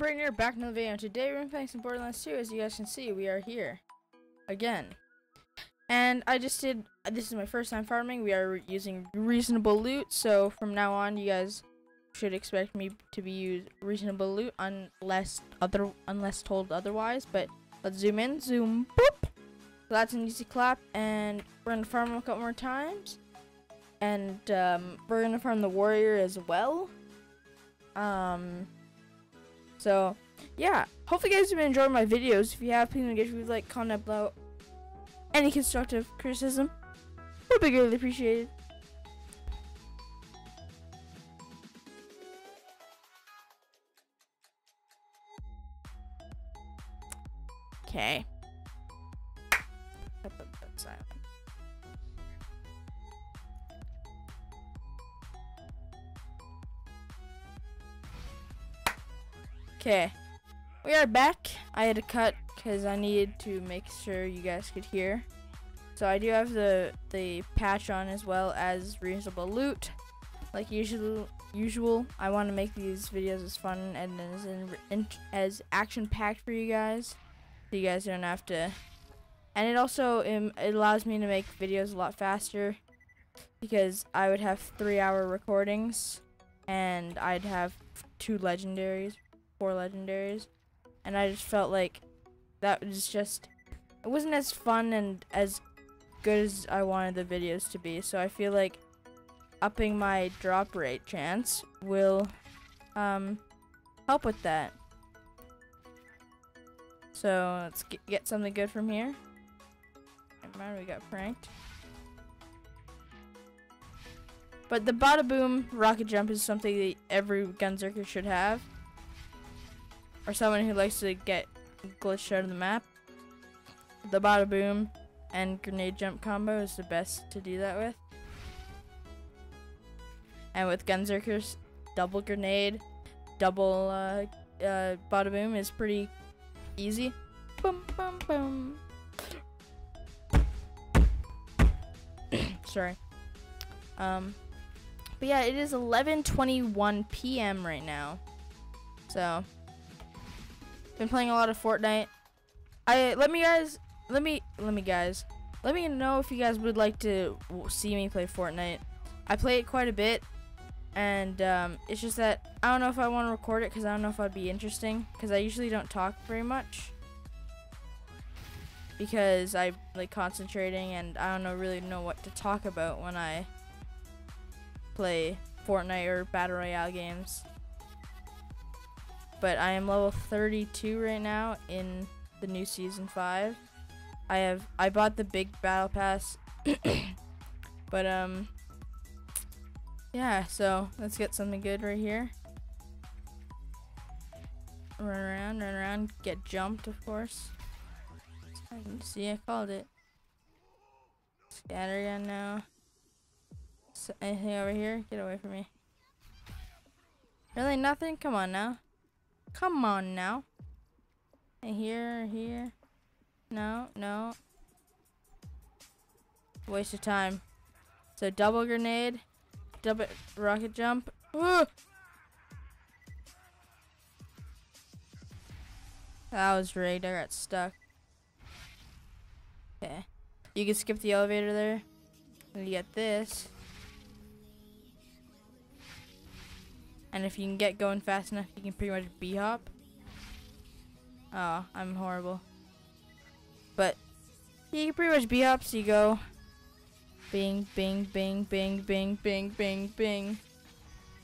Brainier back in the video, and today we're playing some Borderlands 2. As you guys can see, we are here again. And I just did, this is my first time farming. We are using reasonable loot, so from now on you guys should expect me to be use reasonable loot unless told otherwise. But let's zoom in, zoom, boop. So that's an easy clap, and we're gonna farm a couple more times. And we're gonna farm the warrior as well. So yeah, hopefully you guys have been enjoying my videos. If you have, please don't forget to like, comment below. Any constructive criticism would be greatly appreciated. Okay. Okay, we are back. I had to cut because I needed to make sure you guys could hear. So I do have the patch on as well as reasonable loot. Like usual, I want to make these videos as fun and as action-packed for you guys, so you guys don't have to. And it also it allows me to make videos a lot faster, because I would have 3-hour recordings and I'd have 4 legendaries, and I just felt like that was just, it wasn't as fun and as good as I wanted the videos to be. So I feel like upping my drop rate chance will help with that. So let's get something good from here. Never mind, we got pranked. But the Bada Boom rocket jump is something that every Gunzerker should have, or someone who likes to get glitched out of the map. The Bada Boom and grenade jump combo is the best to do that with. And with Gunzerkers, double grenade, double Bada Boom is pretty easy. Boom, boom, boom. Sorry. But yeah, it is 11:21 p.m. right now. So been playing a lot of Fortnite. Let me know if you guys would like to see me play Fortnite. I play it quite a bit, and it's just that I don't know if I want to record it, because I don't know if I'd be interesting, because I usually don't talk very much, because I like concentrating, and I don't really know what to talk about when I play Fortnite or Battle Royale games. But I am level 32 right now in the new season 5. I bought the big battle pass. But yeah, so let's get something good right here. Run around, get jumped, of course. See, I called it. Scatter gun now. So, anything over here? Get away from me. Really nothing? Come on now. Come on now. And here. No. Waste of time. So double grenade, double rocket jump. Ooh! That was rigged. I got stuck. Okay. You can skip the elevator there. And you get this. And if you can get going fast enough, you can pretty much b-hop. Oh, I'm horrible. But you can pretty much b-hop, so you go bing, bing, bing, bing, bing, bing, bing, bing.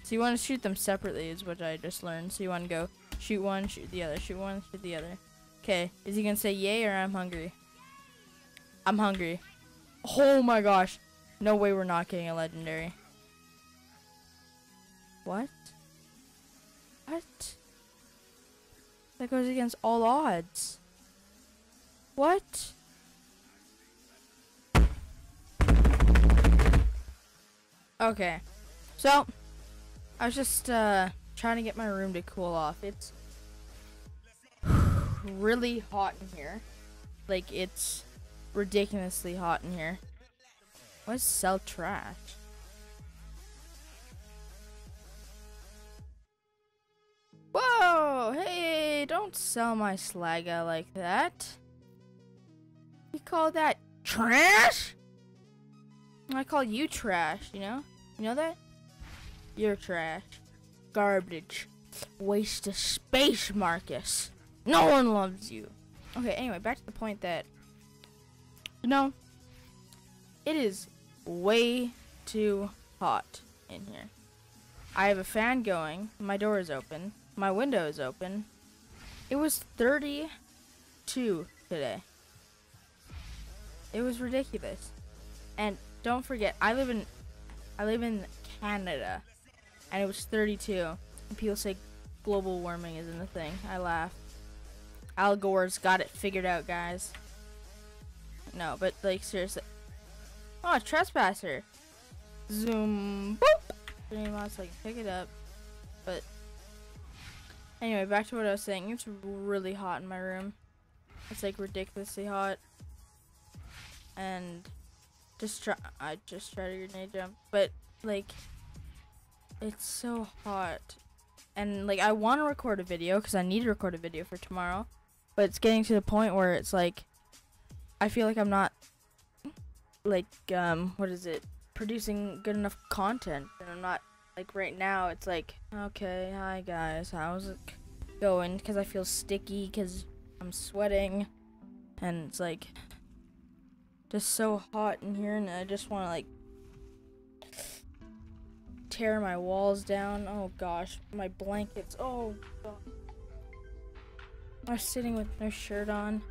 So you want to shoot them separately, is what I just learned. So you want to go shoot one, shoot the other, shoot one, shoot the other. Okay, is he going to say yay or I'm hungry? I'm hungry. Oh my gosh. No way we're not getting a legendary. What? What? That goes against all odds. What? Okay. So, I was just trying to get my room to cool off. It's really hot in here. Like, it's ridiculously hot in here. Let's sell trash. Whoa! Hey! Don't sell my Slagga like that. You call that trash? I call you trash, you know? You know that? You're trash. Garbage. Waste of space, Marcus. No one loves you. Okay, anyway, back to the point that, you know, it is way too hot in here. I have a fan going. My door is open. My window is open. It was 32 today. It was ridiculous. And don't forget, I live in Canada, and it was 32. And people say global warming isn't a thing. I laugh. Al Gore's got it figured out, guys. No, but like seriously. Oh, Trespasser. Zoom. Boop. So I can pick it up. But anyway, back to what I was saying. It's really hot in my room. It's like ridiculously hot. And I just tried a grenade jump, but like it's so hot. And like I want to record a video because I need to record a video for tomorrow, but it's getting to the point where it's like I feel like I'm not like producing good enough content, and I'm not like right now. It's like, okay, hi guys, how's it going? Because I feel sticky because I'm sweating, and it's like just so hot in here, and I just want to like tear my walls down. Oh gosh, my blankets. Oh god. I'm sitting with no shirt on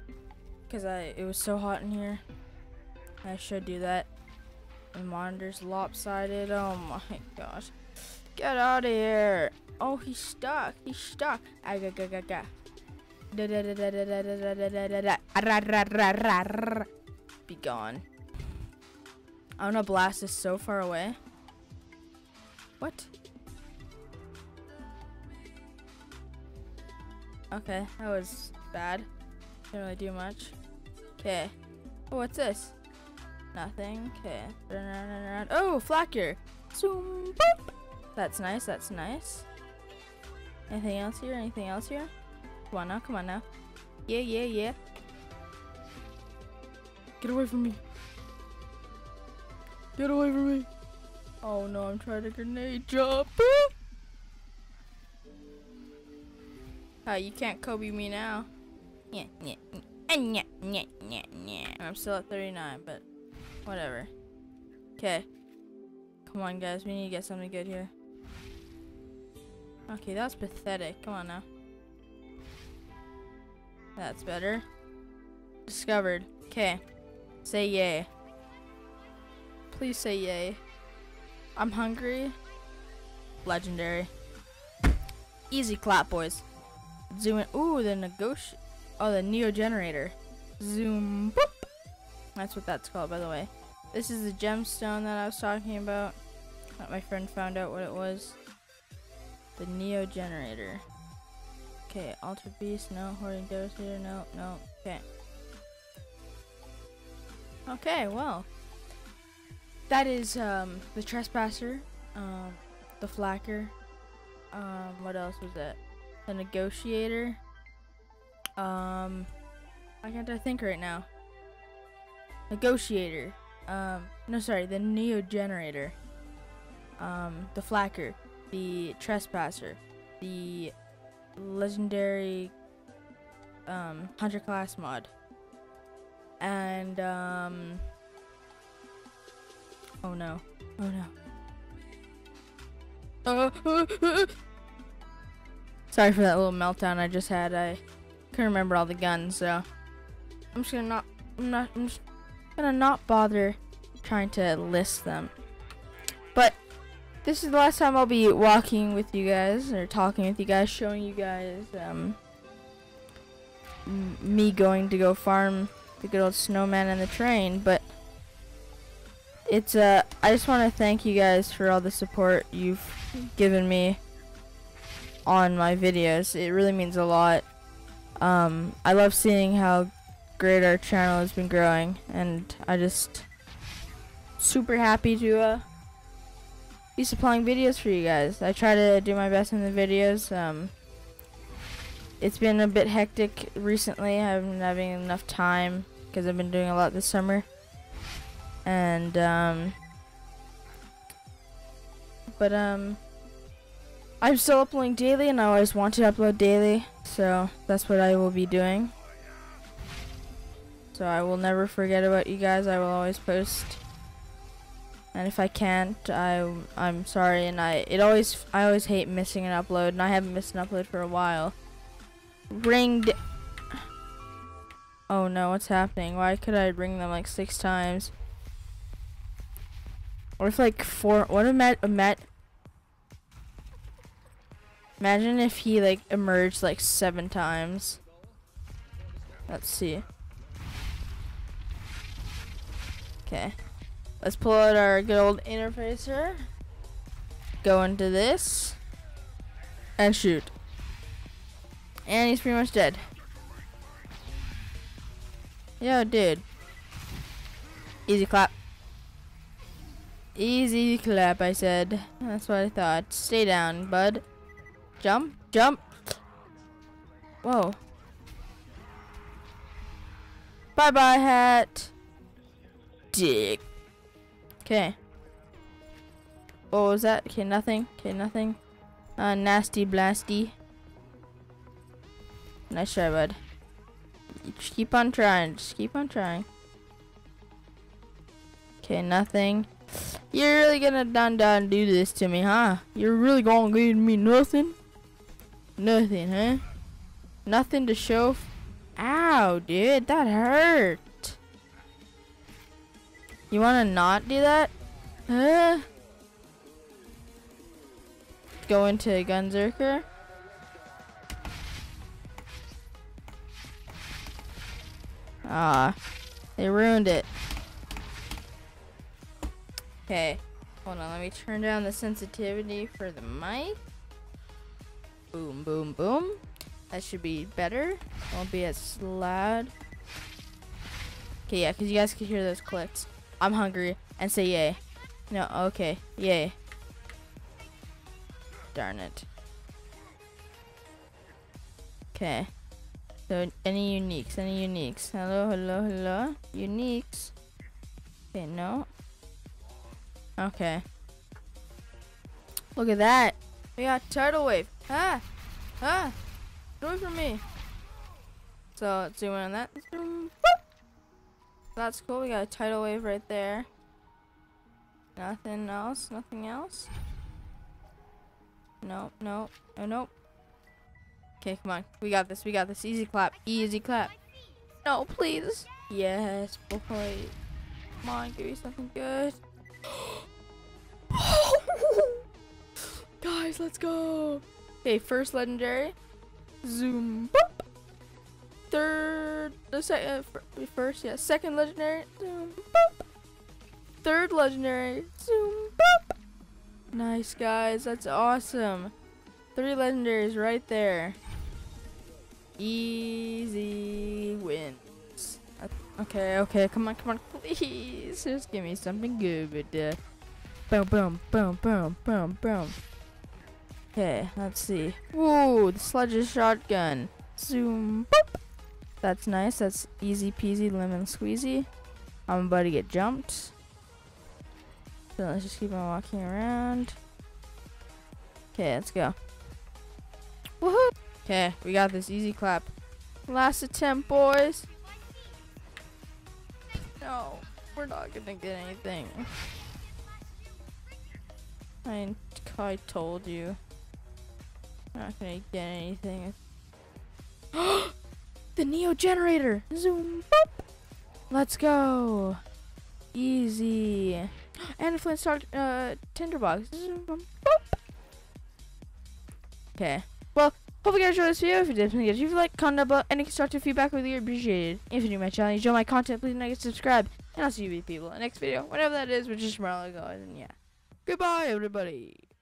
because it was so hot in here. I should do that. The monitor's lopsided. Oh my gosh, get out of here. Oh, he's stuck, he's stuck. I got be gone. I'm gonna blast this so far away. What? Okay, that was bad. Didn't really do much. Okay. Oh, what's this? Nothing. Okay. Turn around and around. Oh, Flacker! Zoom! Boop! That's nice, that's nice. Anything else here? Anything else here? Come on now, come on now. Yeah, yeah, yeah. Get away from me. Get away from me. Oh no, I'm trying to grenade jump. You can't Kobe me now. Yeah, yeah, yeah, yeah, yeah, yeah. I'm still at 39, but whatever. Okay. Come on, guys. We need to get something good here. Okay, that was pathetic. Come on now. That's better. Discovered. Okay. Say yay. Please say yay. I'm hungry. Legendary. Easy clap, boys. Zoom in. Ooh, the negotiator. Oh, the Neo Generator. Zoom. Boop. That's what that's called, by the way. This is the gemstone that I was talking about. That my friend found out what it was. The Neo Generator. Okay, Altered Beast. No. Hoarding Devastator. No. No. Okay. Okay, well. That is the Trespasser, the Flacker, what else was that? The Negotiator. Why can't I think right now? Negotiator. No, sorry, the Neo Generator. The Flacker, the Trespasser, the legendary Hunter class mod, and oh no. Oh no. Sorry for that little meltdown I just had. I couldn't remember all the guns, so I'm just gonna not bother trying to list them. But this is the last time I'll be walking with you guys, or talking with you guys, showing you guys me going to go farm the good old snowman and the train, but it's I just want to thank you guys for all the support you've given me on my videos. It really means a lot. I love seeing how great our channel has been growing, and I just super happy to be supplying videos for you guys. I try to do my best in the videos. It's been a bit hectic recently. I haven't been having enough time because I've been doing a lot this summer. And, I'm still uploading daily, and I always want to upload daily, so that's what I will be doing. So I will never forget about you guys. I will always post, and if I can't, I'm sorry. And I always hate missing an upload, and I haven't missed an upload for a while. Oh no, what's happening? Why could I ring them like 6 times? Or if like 4? What imagine if he like emerged like 7 times. Let's see. Okay, let's pull out our good old interfacer. Go into this and shoot. And he's pretty much dead. Yo, dude. Easy clap. Easy clap, I said. That's what I thought. Stay down, bud. Jump, jump. Whoa. Bye-bye, hat. Dick. Okay. What was that? Okay, nothing. Okay, nothing. Nasty blasty. Nice try, bud. Just keep on trying. Just keep on trying. Okay, nothing. You're really gonna done do this to me, huh? You're really gonna give me nothing? Nothing, huh? Nothing to show. Ow, dude, that hurt. You wanna not do that? Huh? Go into Gunzerker. Ah, they ruined it. Okay, hold on, let me turn down the sensitivity for the mic. Boom, boom, boom. That should be better. Won't be as loud. Okay, yeah, because you guys could hear those clicks. I'm hungry, and say yay. No, okay, yay. Darn it. Okay. So, any uniques, any uniques. Hello, hello, hello. Uniques. Okay, no. Okay. Look at that. We got Tidal Wave. Ah! Ah! Do it for me. So, let's zoom in on that. Boop. That's cool. We got a tidal wave right there. Nothing else. Nothing else. Nope. Nope. Oh, nope. Okay, come on. We got this. We got this. Easy clap. Easy clap. No, please. Yes, boy. Come on, give me something good. Guys, let's go. Okay, first legendary. Zoom. Boop. Third, the second, first, yeah, second legendary, zoom, boop. Third legendary, zoom, boop. Nice, guys, that's awesome. 3 legendaries right there. Easy wins. Okay, okay, come on, come on, please. Just give me something good with that. Boom, boom, boom, boom, boom, boom. Okay, let's see. Woo, the Sledge's Shotgun. Zoom, boop. That's nice. That's easy peasy lemon squeezy. I'm about to get jumped. So let's just keep on walking around. Okay, let's go. Woohoo! Okay, we got this. Easy clap. Last attempt, boys. No, we're not gonna get anything. I told you. We're not gonna get anything. The Neo Generator! Zoom, boop! Let's go! Easy. And a Flintstock, Tinderbox. Zoom, boop! Okay. Well, hope you guys enjoyed this video. If you did, please, if you like, comment below, any constructive feedback would be appreciated. If you're new to my channel, you enjoy my content, please like and subscribe. And I'll see you people in the next video, whenever that is, which is tomorrow, guys. And yeah. Goodbye, everybody!